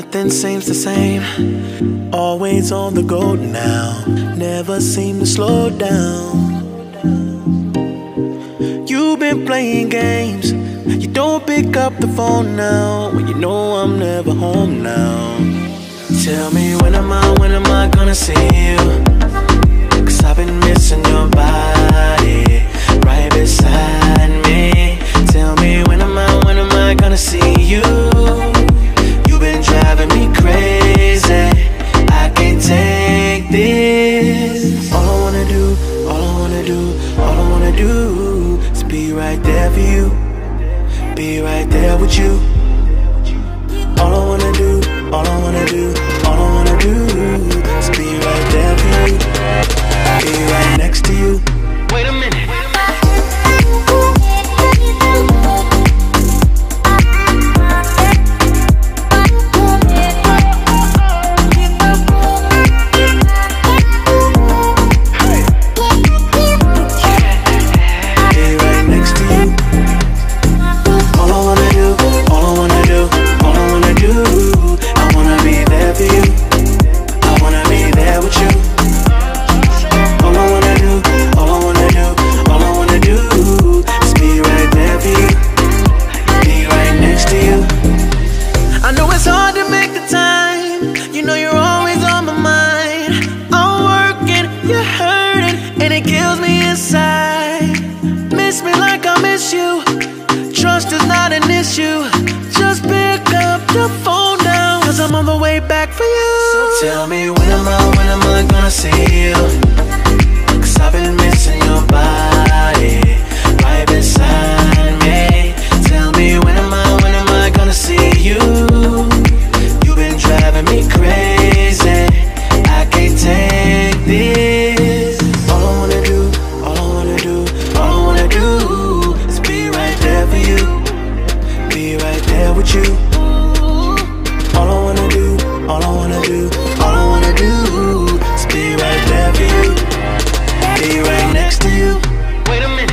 nothing seems the same. Always on the go now, never seem to slow down. You've been playing games, you don't pick up the phone now, when you know I'm never home now. Tell me when am I gonna see you? 'Cause I've been missing your body right beside me. Tell me when am I gonna see you? You've been driving me crazy, I can't take this. All I wanna do is be right there for you, be right there with you. All I wanna do is be right there for you, be right next to you. Wait a minute. Tell me when am I gonna see you? 'Cause I've been missing your body right beside me. Tell me when am I gonna see you? You've been driving me crazy, I can't take this. All I wanna do is be right there for you, be right there with you. All I wanna do is be right there for you, be right next to you. Wait a minute.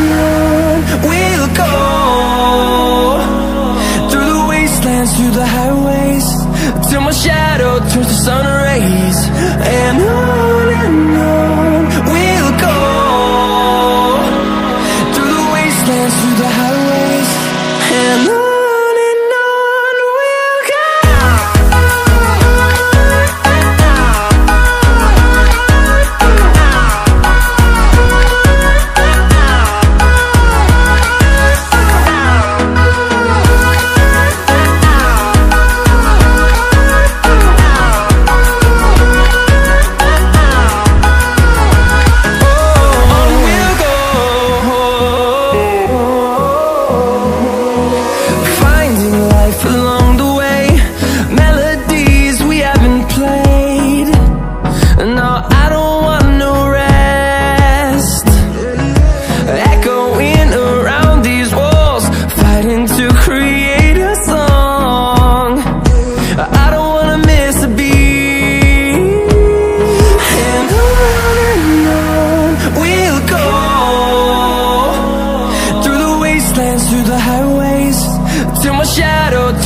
we'll go, through the wastelands, through the highways, till my shadow turns to sun rays. And on we'll go, through the wastelands, through the highways, and on we'll go.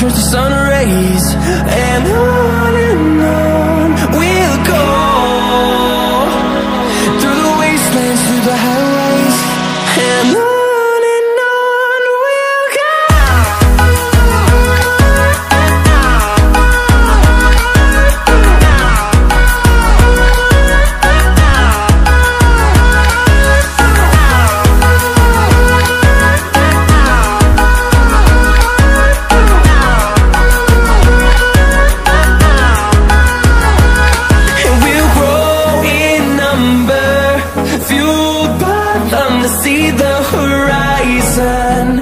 catch the sun rays, and on we'll go, through the wastelands, through the highways, and on. See the horizon,